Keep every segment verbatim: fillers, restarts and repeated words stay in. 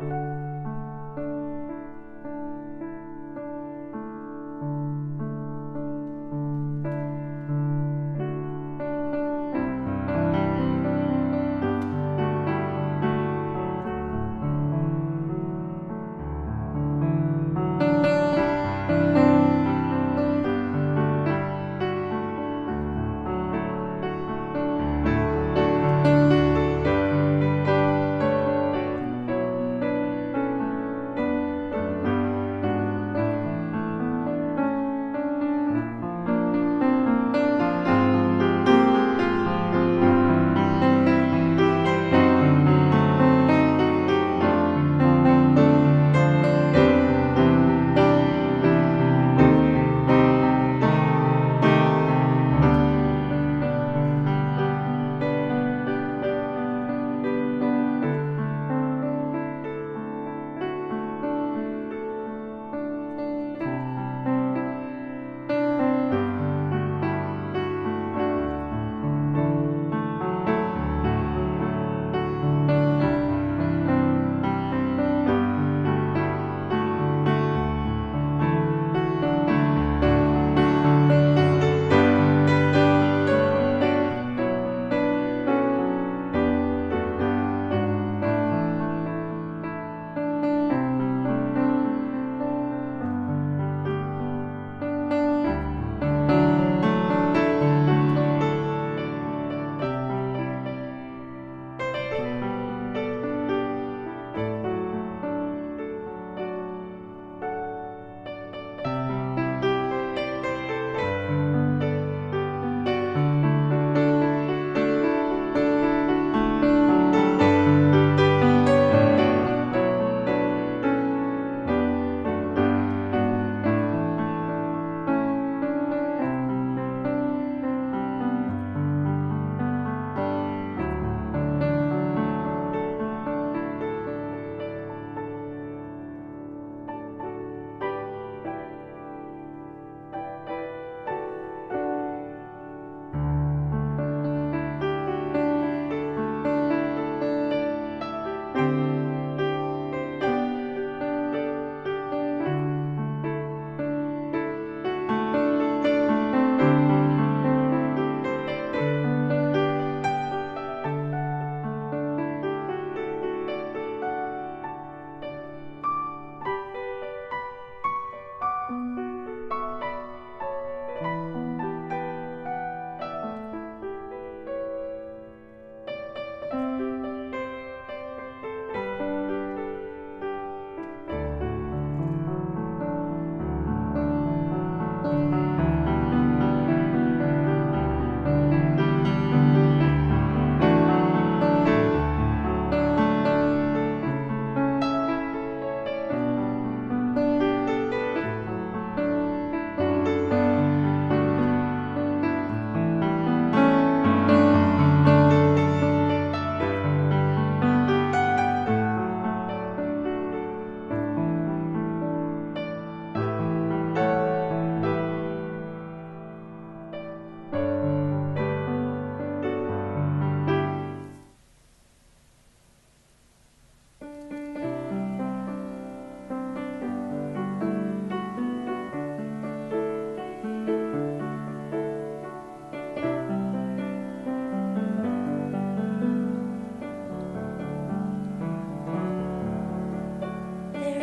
There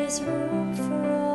is room for all.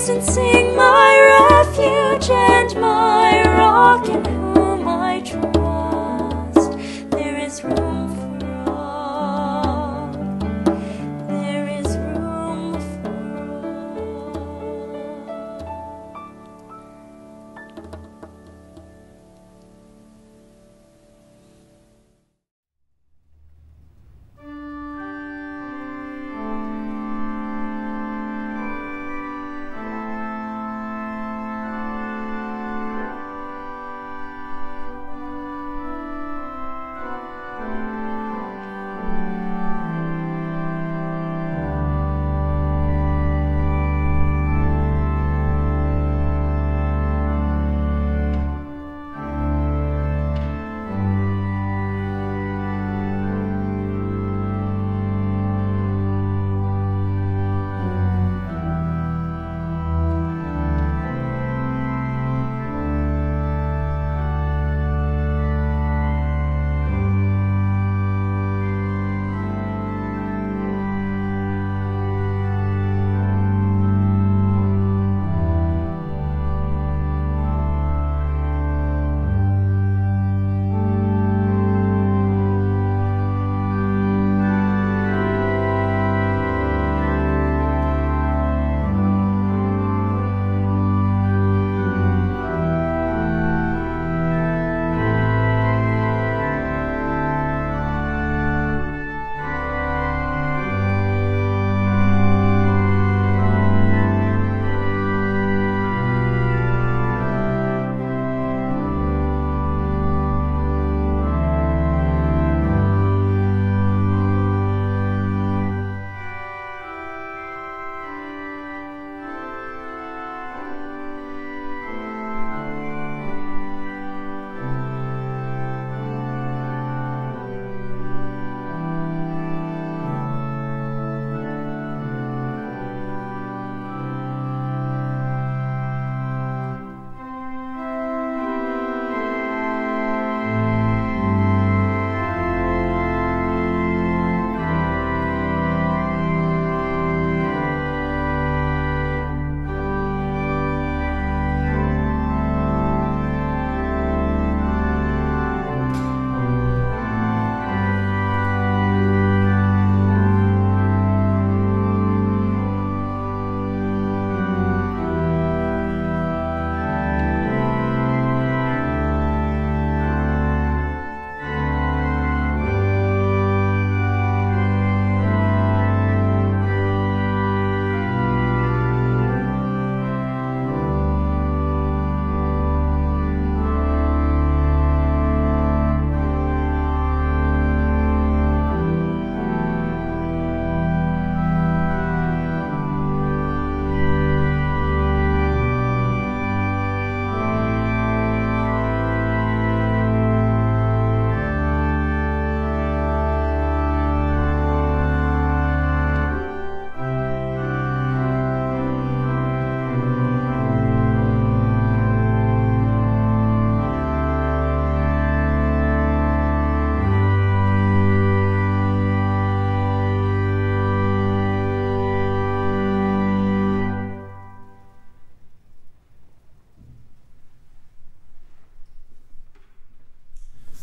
voice and sing, my refuge and my rock in whom I trust. There is room for all. There is room for all.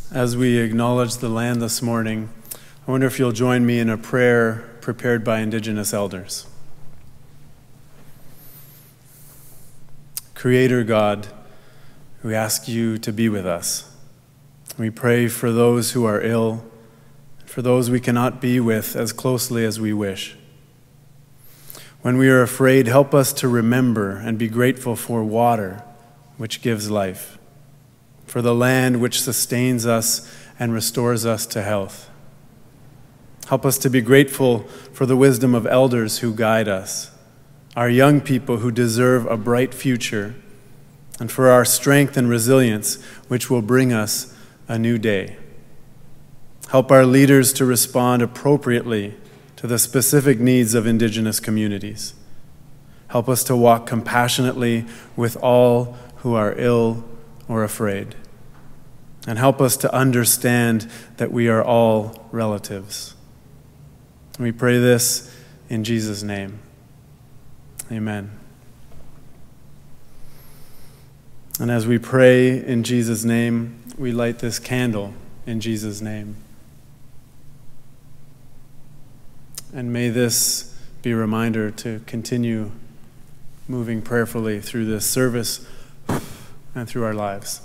As we acknowledge the land this morning, I wonder if you'll join me in a prayer prepared by Indigenous elders. Creator God, we ask you to be with us. We pray for those who are ill, for those we cannot be with as closely as we wish. When we are afraid, help us to remember and be grateful for water, which gives life, for the land which sustains us and restores us to health. Help us to be grateful for the wisdom of elders who guide us, our young people who deserve a bright future, and for our strength and resilience, which will bring us a new day. Help our leaders to respond appropriately to the specific needs of Indigenous communities. Help us to walk compassionately with all who are ill or afraid, and help us to understand that we are all relatives. We pray this in Jesus' name. Amen. And as we pray in Jesus' name, we light this candle in Jesus' name. And may this be a reminder to continue moving prayerfully through this service and through our lives.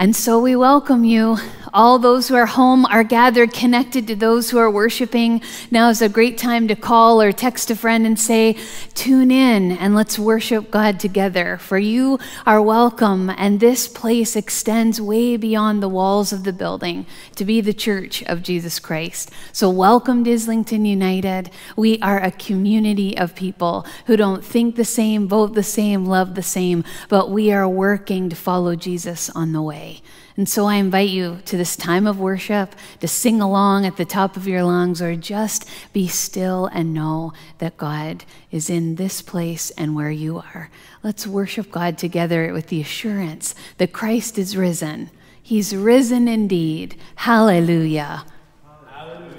And so we welcome you. All those who are home are gathered, connected to those who are worshiping. Now is a great time to call or text a friend and say, tune in and let's worship God together. For you are welcome, and this place extends way beyond the walls of the building to be the church of Jesus Christ. So welcome to Islington United. We are a community of people who don't think the same, vote the same, love the same, but we are working to follow Jesus on the way. And so I invite you to this time of worship to sing along at the top of your lungs, or just be still and know that God is in this place and where you are. Let's worship God together with the assurance that Christ is risen. He's risen indeed. Hallelujah. Hallelujah.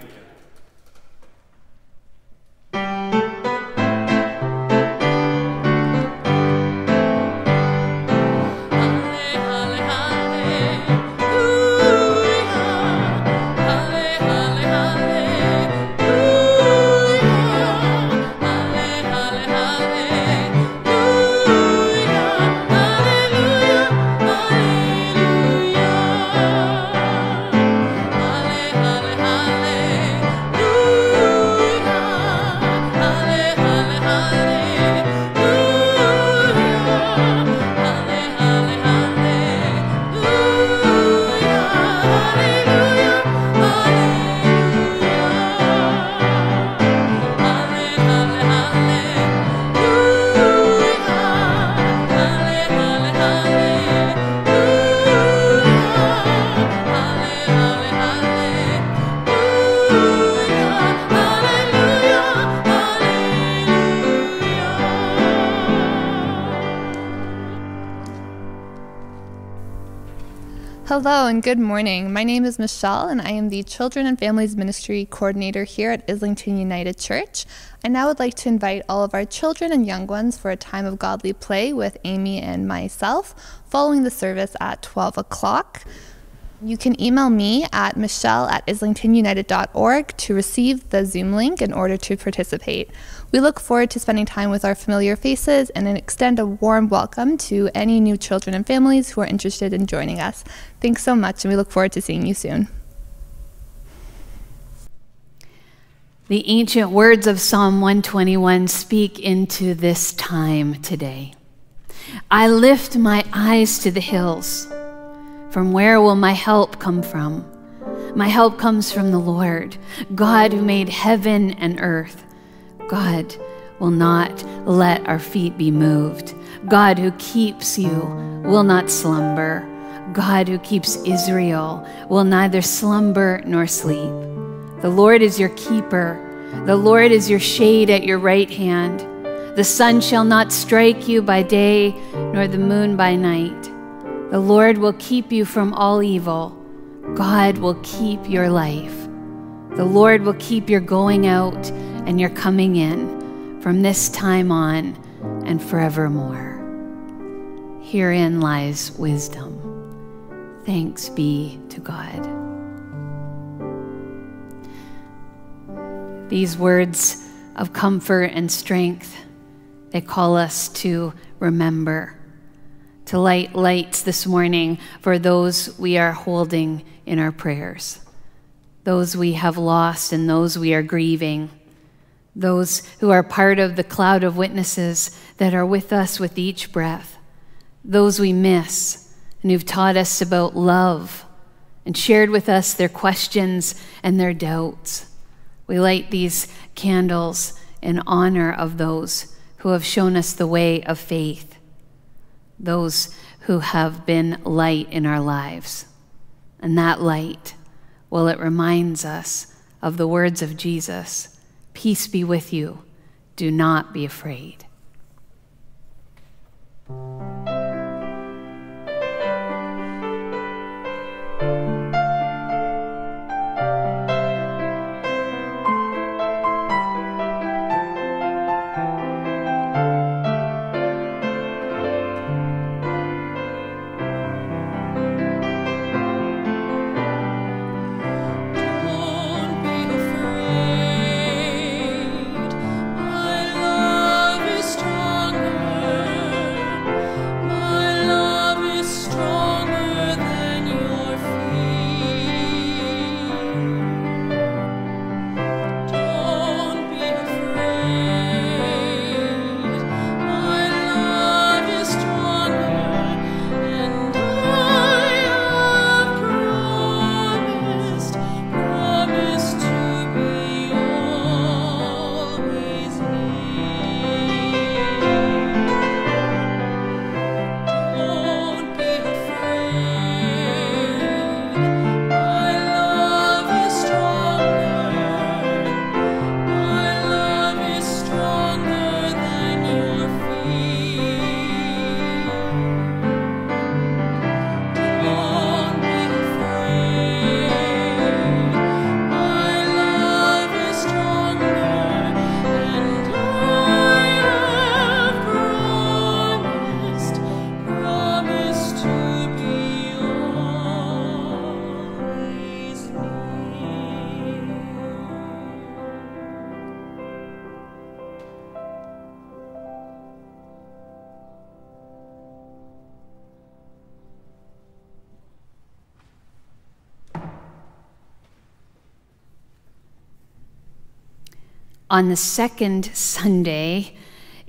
Hello and good morning. My name is Michelle and I am the Children and Families Ministry Coordinator here at Islington United Church. I now would like to invite all of our children and young ones for a time of godly play with Amy and myself following the service at twelve o'clock. You can email me at michelle at islington united dot org to receive the Zoom link in order to participate. We look forward to spending time with our familiar faces and extend a warm welcome to any new children and families who are interested in joining us. Thanks so much, and we look forward to seeing you soon. The ancient words of Psalm one twenty-one speak into this time today. I lift my eyes to the hills. From where will my help come from? My help comes from the Lord, God who made heaven and earth. God will not let our feet be moved. God who keeps you will not slumber. God who keeps Israel will neither slumber nor sleep. The Lord is your keeper. The Lord is your shade at your right hand. The sun shall not strike you by day, nor the moon by night. The Lord will keep you from all evil. God will keep your life. The Lord will keep your going out and your coming in from this time on and forevermore. Herein lies wisdom. Thanks be to God. These words of comfort and strength, they call us to remember. To light lights this morning for those we are holding in our prayers, those we have lost and those we are grieving, those who are part of the cloud of witnesses that are with us with each breath, those we miss and who've taught us about love and shared with us their questions and their doubts. We light these candles in honor of those who have shown us the way of faith, those who have been light in our lives. And that light, well, it reminds us of the words of Jesus, peace be with you, do not be afraid. On the second Sunday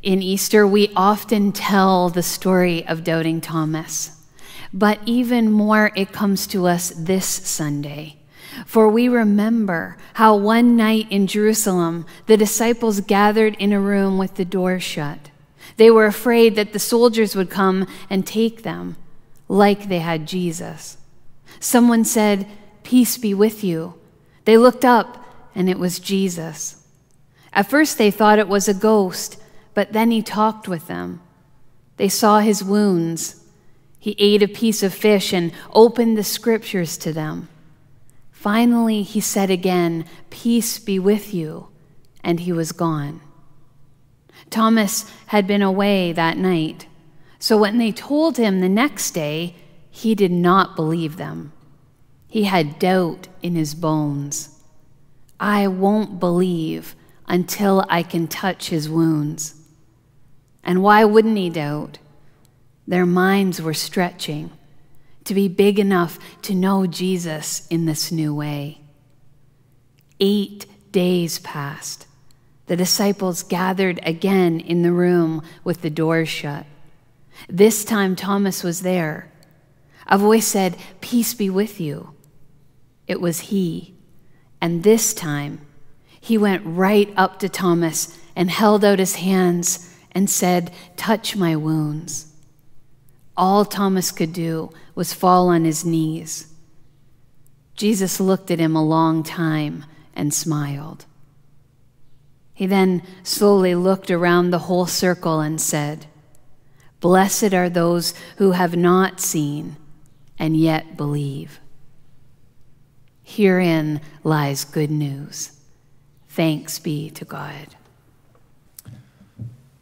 in Easter, we often tell the story of doubting Thomas. But even more, it comes to us this Sunday. For we remember how one night in Jerusalem, the disciples gathered in a room with the door shut. They were afraid that the soldiers would come and take them, like they had Jesus. Someone said, "Peace be with you." They looked up, and it was Jesus. At first they thought it was a ghost, but then he talked with them. They saw his wounds. He ate a piece of fish and opened the scriptures to them. Finally, he said again, "Peace be with you," and he was gone. Thomas had been away that night, so when they told him the next day, he did not believe them. He had doubt in his bones. I won't believe until I can touch his wounds. And why wouldn't he doubt? Their minds were stretching to be big enough to know Jesus in this new way. Eight days passed. The disciples gathered again in the room with the doors shut. This time Thomas was there. A voice said, "Peace be with you." It was he. And this time he went right up to Thomas and held out his hands and said, "Touch my wounds." All Thomas could do was fall on his knees. Jesus looked at him a long time and smiled. He then slowly looked around the whole circle and said, "Blessed are those who have not seen and yet believe." Herein lies good news. Thanks be to God.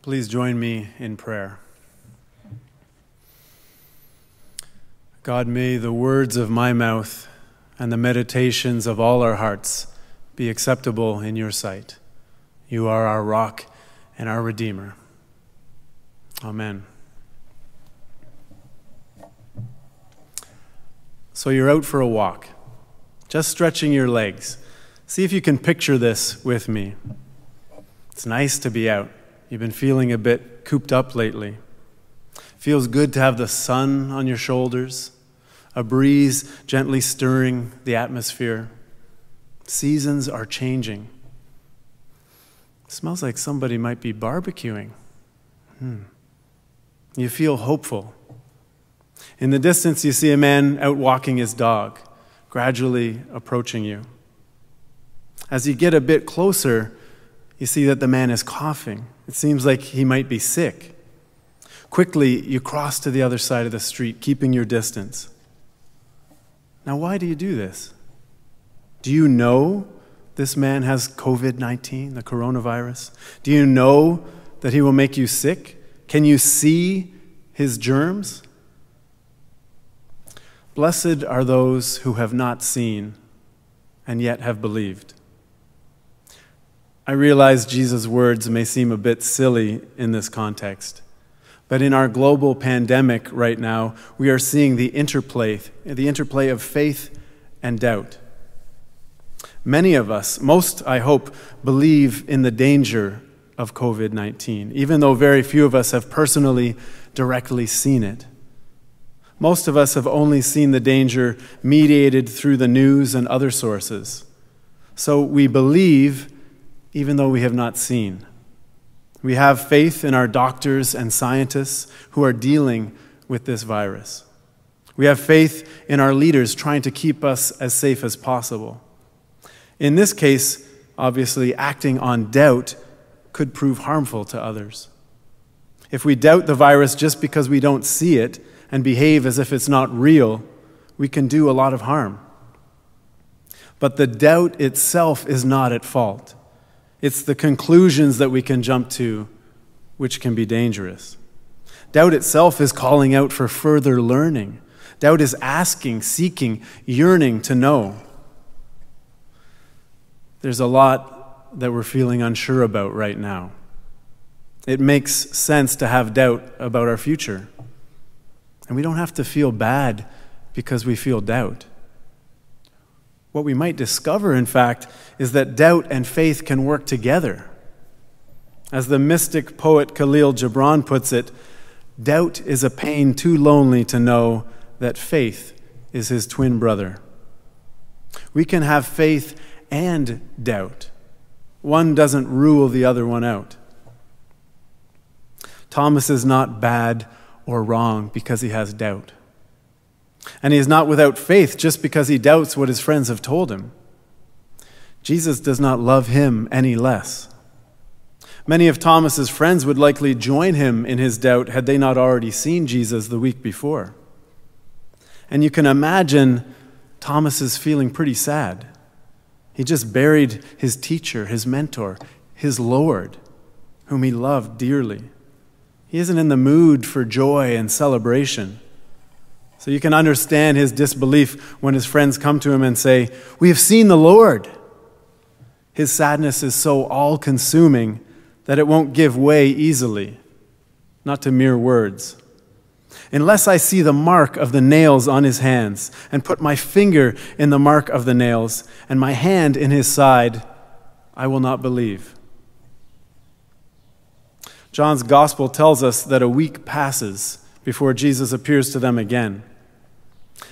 Please join me in prayer. God, may the words of my mouth and the meditations of all our hearts be acceptable in your sight. You are our rock and our Redeemer. Amen. So you're out for a walk, just stretching your legs. See if you can picture this with me. It's nice to be out. You've been feeling a bit cooped up lately. Feels good to have the sun on your shoulders. A breeze gently stirring the atmosphere. Seasons are changing. It smells like somebody might be barbecuing. Hmm. You feel hopeful. In the distance, you see a man out walking his dog, gradually approaching you. As you get a bit closer, you see that the man is coughing. It seems like he might be sick. Quickly, you cross to the other side of the street, keeping your distance. Now, why do you do this? Do you know this man has COVID nineteen, the coronavirus? Do you know that he will make you sick? Can you see his germs? Blessed are those who have not seen and yet have believed. I realize Jesus' words may seem a bit silly in this context. But in our global pandemic right now, we are seeing the interplay, the interplay of faith and doubt. Many of us, most I hope, believe in the danger of COVID nineteen, even though very few of us have personally directly seen it. Most of us have only seen the danger mediated through the news and other sources. So we believe even though we have not seen. We have faith in our doctors and scientists who are dealing with this virus. We have faith in our leaders trying to keep us as safe as possible. In this case, obviously, acting on doubt could prove harmful to others. If we doubt the virus just because we don't see it and behave as if it's not real, we can do a lot of harm. But the doubt itself is not at fault. It's the conclusions that we can jump to which can be dangerous. Doubt itself is calling out for further learning. Doubt is asking, seeking, yearning to know. There's a lot that we're feeling unsure about right now. It makes sense to have doubt about our future. And we don't have to feel bad because we feel doubt. What we might discover, in fact, is that doubt and faith can work together. As the mystic poet Khalil Gibran puts it, doubt is a pain too lonely to know that faith is his twin brother. We can have faith and doubt. One doesn't rule the other one out. Thomas is not bad or wrong because he has doubt. And he is not without faith just because he doubts what his friends have told him. Jesus does not love him any less. Many of Thomas's friends would likely join him in his doubt had they not already seen Jesus the week before. And you can imagine Thomas is feeling pretty sad. He just buried his teacher, his mentor, his Lord, whom he loved dearly. He isn't in the mood for joy and celebration. So you can understand his disbelief when his friends come to him and say, "We have seen the Lord." His sadness is so all-consuming that it won't give way easily, not to mere words. "Unless I see the mark of the nails on his hands, and put my finger in the mark of the nails, and my hand in his side, I will not believe." John's gospel tells us that a week passes before Jesus appears to them again.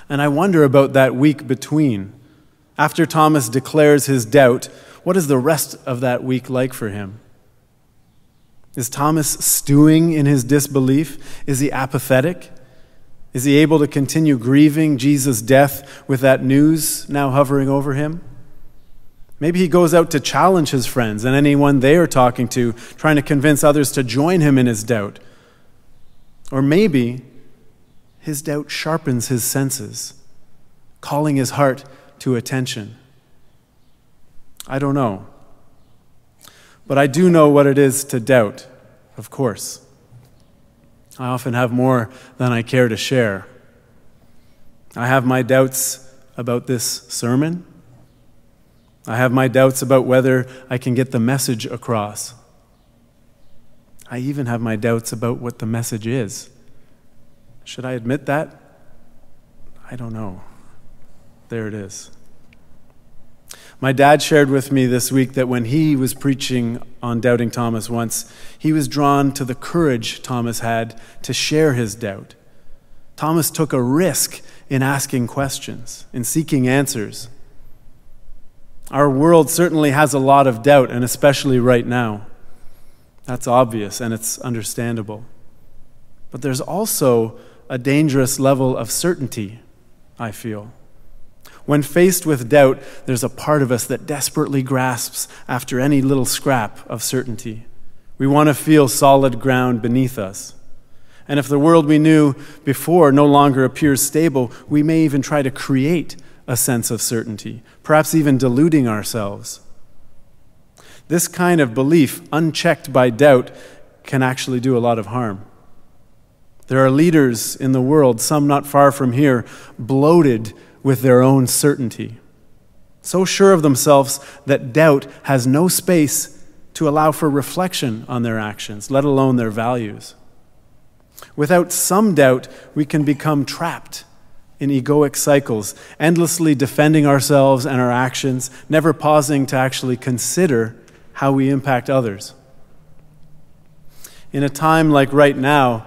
And I wonder about that week between. After Thomas declares his doubt, what is the rest of that week like for him? Is Thomas stewing in his disbelief? Is he apathetic? Is he able to continue grieving Jesus' death with that news now hovering over him? Maybe he goes out to challenge his friends and anyone they are talking to, trying to convince others to join him in his doubt. Or maybe his doubt sharpens his senses, calling his heart to attention. I don't know. But I do know what it is to doubt, of course. I often have more than I care to share. I have my doubts about this sermon. I have my doubts about whether I can get the message across. I even have my doubts about what the message is. Should I admit that? I don't know. There it is. My dad shared with me this week that when he was preaching on Doubting Thomas once, he was drawn to the courage Thomas had to share his doubt. Thomas took a risk in asking questions, in seeking answers. Our world certainly has a lot of doubt, and especially right now. That's obvious, and it's understandable. But there's also a dangerous level of certainty, I feel. When faced with doubt, there's a part of us that desperately grasps after any little scrap of certainty. We want to feel solid ground beneath us. And if the world we knew before no longer appears stable, we may even try to create a sense of certainty, perhaps even deluding ourselves. This kind of belief, unchecked by doubt, can actually do a lot of harm. There are leaders in the world, some not far from here, bloated with their own certainty, so sure of themselves that doubt has no space to allow for reflection on their actions, let alone their values. Without some doubt, we can become trapped in egoic cycles, endlessly defending ourselves and our actions, never pausing to actually consider how we impact others. In a time like right now,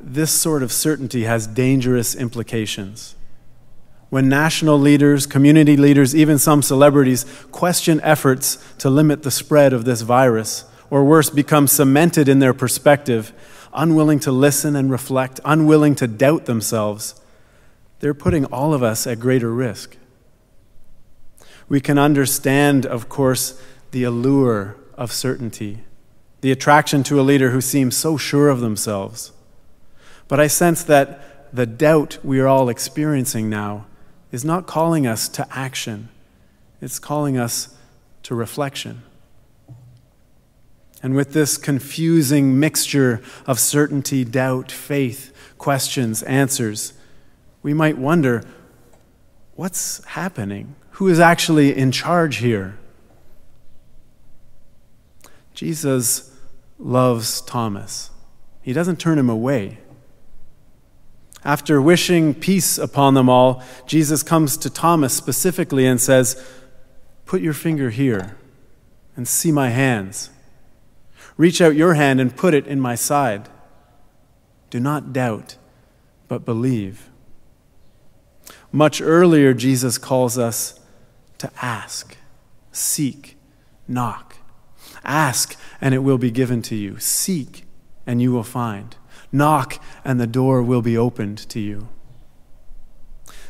this sort of certainty has dangerous implications. When national leaders, community leaders, even some celebrities question efforts to limit the spread of this virus, or worse, become cemented in their perspective, unwilling to listen and reflect, unwilling to doubt themselves, they're putting all of us at greater risk. We can understand, of course, the allure of certainty, the attraction to a leader who seems so sure of themselves. But I sense that the doubt we are all experiencing now is not calling us to action. It's calling us to reflection. And with this confusing mixture of certainty, doubt, faith, questions, answers, we might wonder, what's happening? Who is actually in charge here? Jesus loves Thomas. He doesn't turn him away. After wishing peace upon them all, Jesus comes to Thomas specifically and says, "Put your finger here and see my hands. Reach out your hand and put it in my side. Do not doubt, but believe." Much earlier, Jesus calls us to ask, seek, knock. Ask, and it will be given to you. Seek, and you will find. Knock, and the door will be opened to you.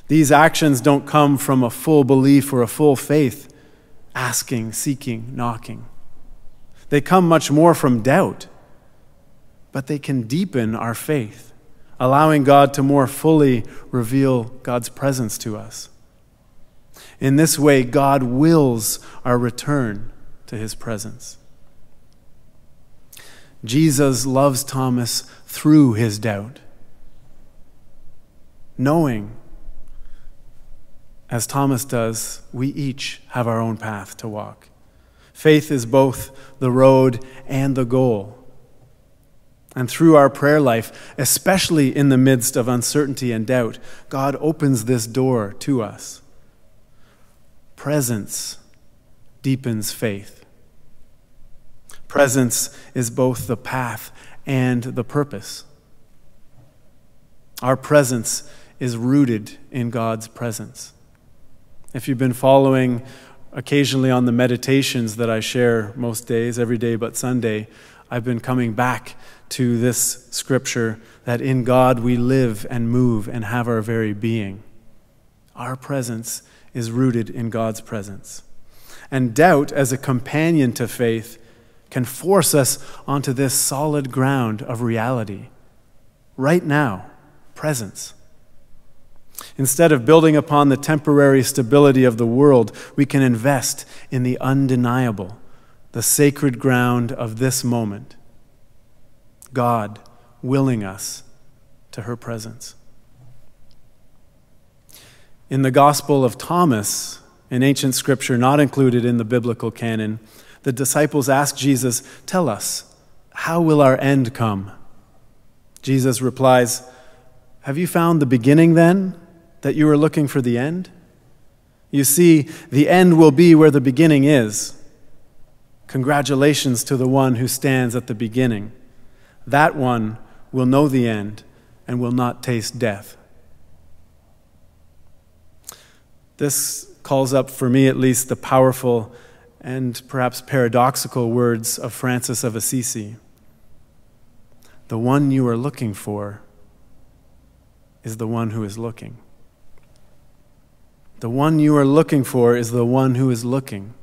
These actions don't come from a full belief or a full faith, asking, seeking, knocking. They come much more from doubt, but they can deepen our faith, allowing God to more fully reveal God's presence to us. In this way, God wills our return to his presence. Jesus loves Thomas through his doubt, knowing, as Thomas does, we each have our own path to walk. Faith is both the road and the goal. And through our prayer life, especially in the midst of uncertainty and doubt, God opens this door to us. Presence deepens faith. Presence is both the path and the purpose. Our presence is rooted in God's presence. If you've been following occasionally on the meditations that I share most days, every day but Sunday, I've been coming back to this scripture that in God we live and move and have our very being. Our presence is rooted in God's presence. And doubt, as a companion to faith, can force us onto this solid ground of reality. Right now, presence. Instead of building upon the temporary stability of the world, we can invest in the undeniable, the sacred ground of this moment. God willing us to her presence. In the Gospel of Thomas, an ancient scripture not included in the biblical canon, the disciples asked Jesus, "Tell us, how will our end come?" Jesus replies, "Have you found the beginning then, that you are looking for the end? You see, the end will be where the beginning is. Congratulations to the one who stands at the beginning. That one will know the end and will not taste death." This calls up, for me at least, the powerful and perhaps paradoxical words of Francis of Assisi. The one you are looking for is the one who is looking. The one you are looking for is the one who is looking.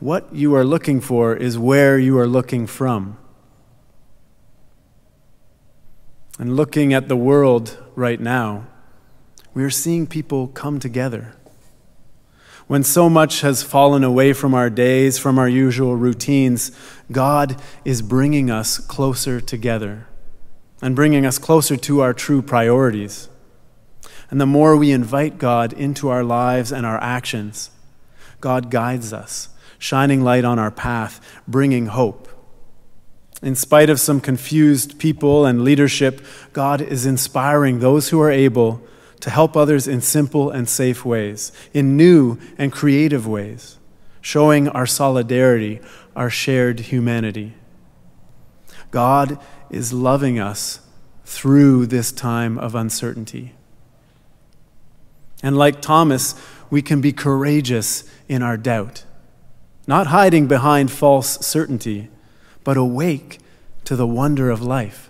What you are looking for is where you are looking from. And looking at the world right now, we are seeing people come together. When so much has fallen away from our days, from our usual routines, God is bringing us closer together and bringing us closer to our true priorities. And the more we invite God into our lives and our actions, God guides us, shining light on our path, bringing hope. In spite of some confused people and leadership, God is inspiring those who are able to help others in simple and safe ways, in new and creative ways, showing our solidarity, our shared humanity. God is loving us through this time of uncertainty. And like Thomas, we can be courageous in our doubt, not hiding behind false certainty, but awake to the wonder of life.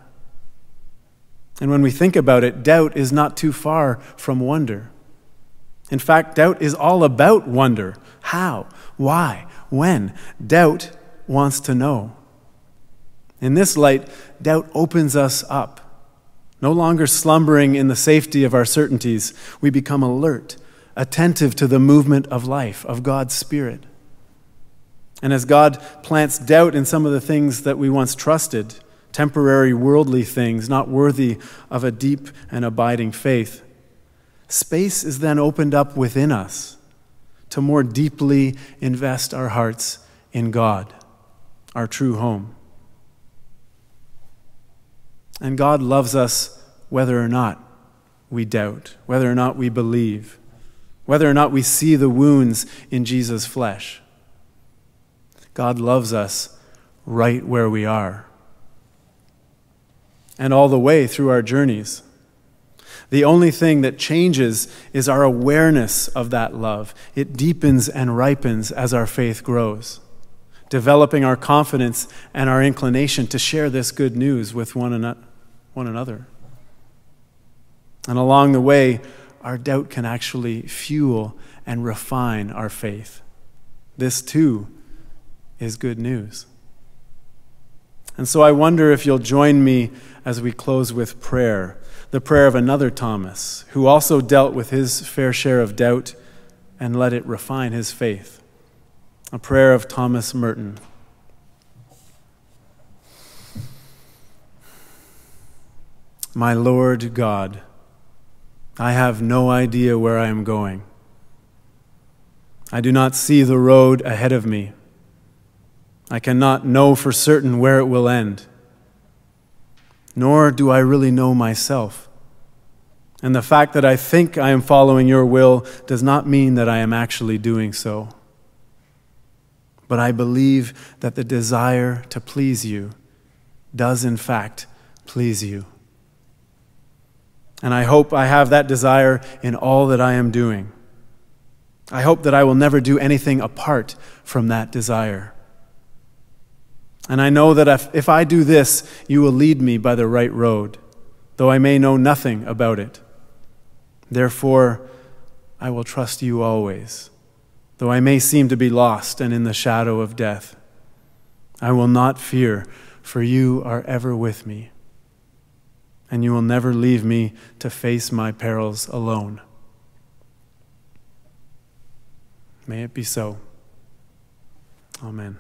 And when we think about it, doubt is not too far from wonder. In fact, doubt is all about wonder. How? Why? When? Doubt wants to know. In this light, doubt opens us up. No longer slumbering in the safety of our certainties, we become alert, attentive to the movement of life, of God's Spirit. And as God plants doubt in some of the things that we once trusted, temporary worldly things not worthy of a deep and abiding faith, space is then opened up within us to more deeply invest our hearts in God, our true home. And God loves us whether or not we doubt, whether or not we believe, whether or not we see the wounds in Jesus' flesh. God loves us right where we are, and all the way through our journeys. The only thing that changes is our awareness of that love. It deepens and ripens as our faith grows, developing our confidence and our inclination to share this good news with one another. And along the way, our doubt can actually fuel and refine our faith. This too is good news. And so I wonder if you'll join me as we close with prayer, the prayer of another Thomas, who also dealt with his fair share of doubt and let it refine his faith. A prayer of Thomas Merton. My Lord God, I have no idea where I am going. I do not see the road ahead of me. I cannot know for certain where it will end. Nor do I really know myself. And the fact that I think I am following your will does not mean that I am actually doing so. But I believe that the desire to please you does in fact please you. And I hope I have that desire in all that I am doing. I hope that I will never do anything apart from that desire. And I know that if, if I do this, you will lead me by the right road, though I may know nothing about it. Therefore, I will trust you always, though I may seem to be lost and in the shadow of death. I will not fear, for you are ever with me. And you will never leave me to face my perils alone. May it be so. Amen.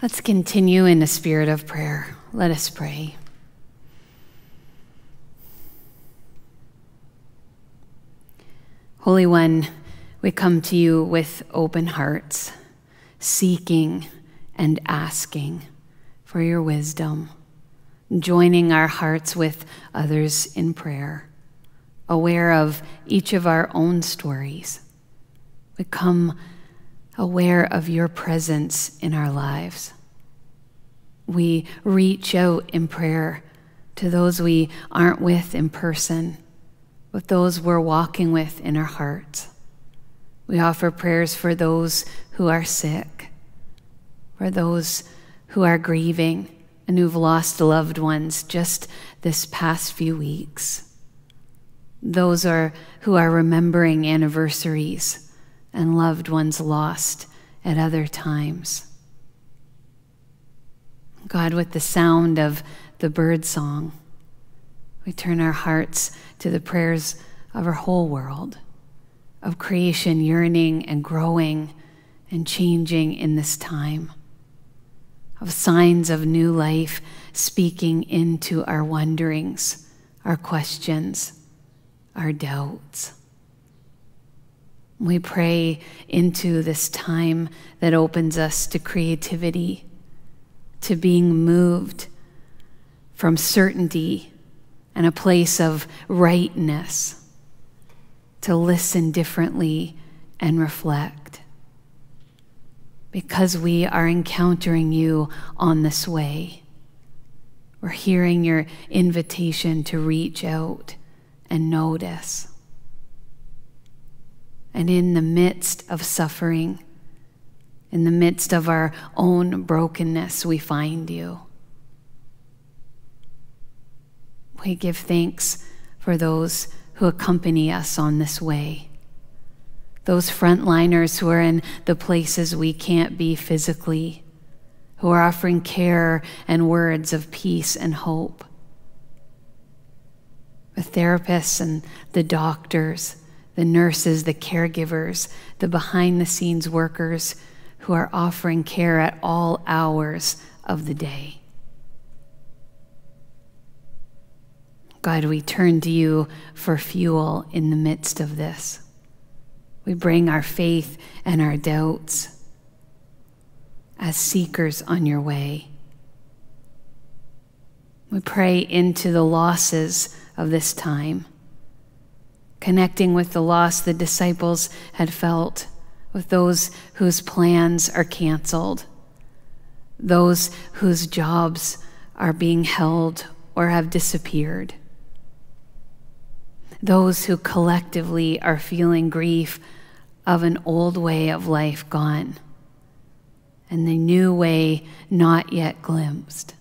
Let's continue in the spirit of prayer. Let us pray. Holy One, we come to you with open hearts, seeking and asking for your wisdom, joining our hearts with others in prayer, aware of each of our own stories. We come aware of your presence in our lives. We reach out in prayer to those we aren't with in person, but those we're walking with in our hearts. We offer prayers for those who are sick, for those who are grieving and who've lost loved ones just this past few weeks. Those are who are remembering anniversaries and loved ones lost at other times. God, with the sound of the bird song, we turn our hearts to the prayers of our whole world, of creation yearning and growing and changing in this time, of signs of new life speaking into our wonderings, our questions, our doubts. We pray into this time that opens us to creativity, to being moved from certainty and a place of rightness, to listen differently and reflect. Because we are encountering you on this way, we're hearing your invitation to reach out and notice. And in the midst of suffering, in the midst of our own brokenness, we find you. We give thanks for those who accompany us on this way, those frontliners who are in the places we can't be physically, who are offering care and words of peace and hope, the therapists and the doctors, the nurses, the caregivers, the behind-the-scenes workers who are offering care at all hours of the day. God, we turn to you for fuel in the midst of this. We bring our faith and our doubts as seekers on your way. We pray into the losses of this time, connecting with the loss the disciples had felt, with those whose plans are canceled, those whose jobs are being held or have disappeared, those who collectively are feeling grief of an old way of life gone and the new way not yet glimpsed.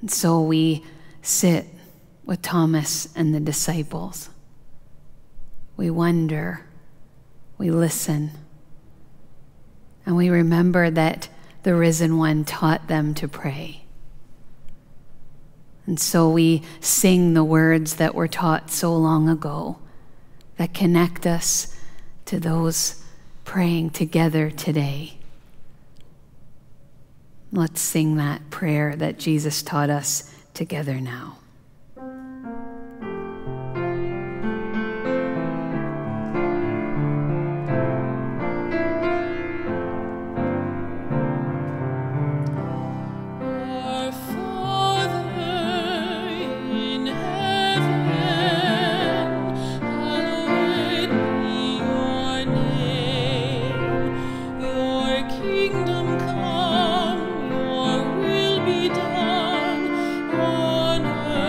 And so we sit with Thomas and the disciples. We wonder, we listen, and we remember that the risen one taught them to pray. And so we sing the words that were taught so long ago that connect us to those praying together today. Let's sing that prayer that Jesus taught us together now. Kingdom come, your will be done on earth.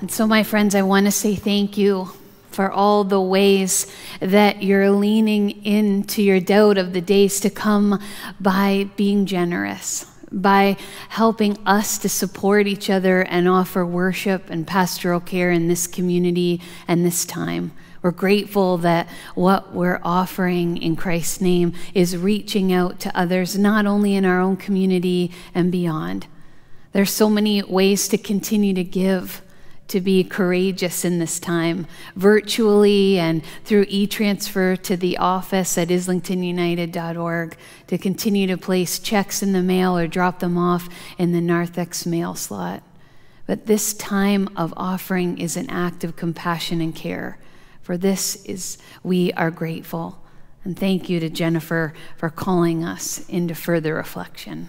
And so, my friends, I want to say thank you for all the ways that you're leaning into your doubt of the days to come by being generous, by helping us to support each other and offer worship and pastoral care in this community and this time. We're grateful that what we're offering in Christ's name is reaching out to others, not only in our own community and beyond. There's so many ways to continue to give, to be courageous in this time, virtually and through e-transfer to the office at islington united dot org, to continue to place checks in the mail or drop them off in the narthex mail slot. But this time of offering is an act of compassion and care. For this is, we are grateful. And thank you to Jennifer for calling us into further reflection.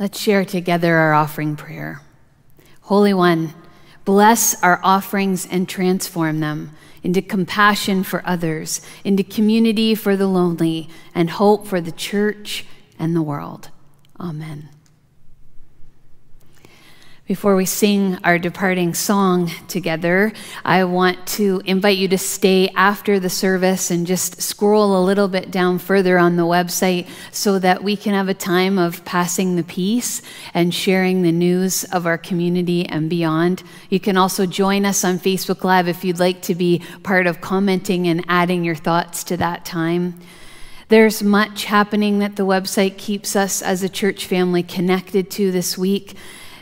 Let's share together our offering prayer. Holy One, Bless our offerings and transform them into compassion for others, into community for the lonely, and hope for the church and the world. Amen. Before we sing our departing song together, I want to invite you to stay after the service and just scroll a little bit down further on the website so that we can have a time of passing the peace and sharing the news of our community and beyond. You can also join us on Facebook Live if you'd like to be part of commenting and adding your thoughts to that time. There's much happening that the website keeps us as a church family connected to this week.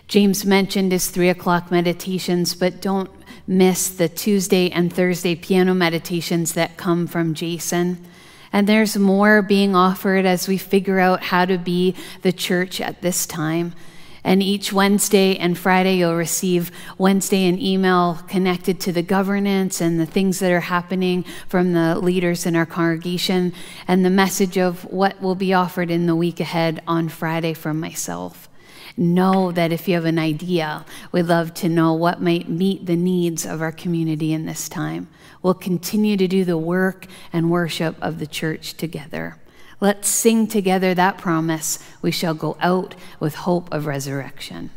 James mentioned his three o'clock meditations, but don't miss the Tuesday and Thursday piano meditations that come from Jason. And there's more being offered as we figure out how to be the church at this time. And each Wednesday and Friday, you'll receive Wednesday an email connected to the governance and the things that are happening from the leaders in our congregation, and the message of what will be offered in the week ahead on Friday from myself. Know that if you have an idea, we'd love to know what might meet the needs of our community in this time. We'll continue to do the work and worship of the church together. Let's sing together that promise: we shall go out with hope of resurrection.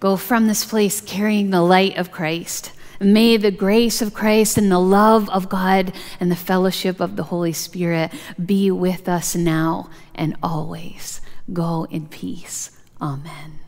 Go from this place carrying the light of Christ. May the grace of Christ and the love of God and the fellowship of the Holy Spirit be with us now and always. Go in peace. Amen.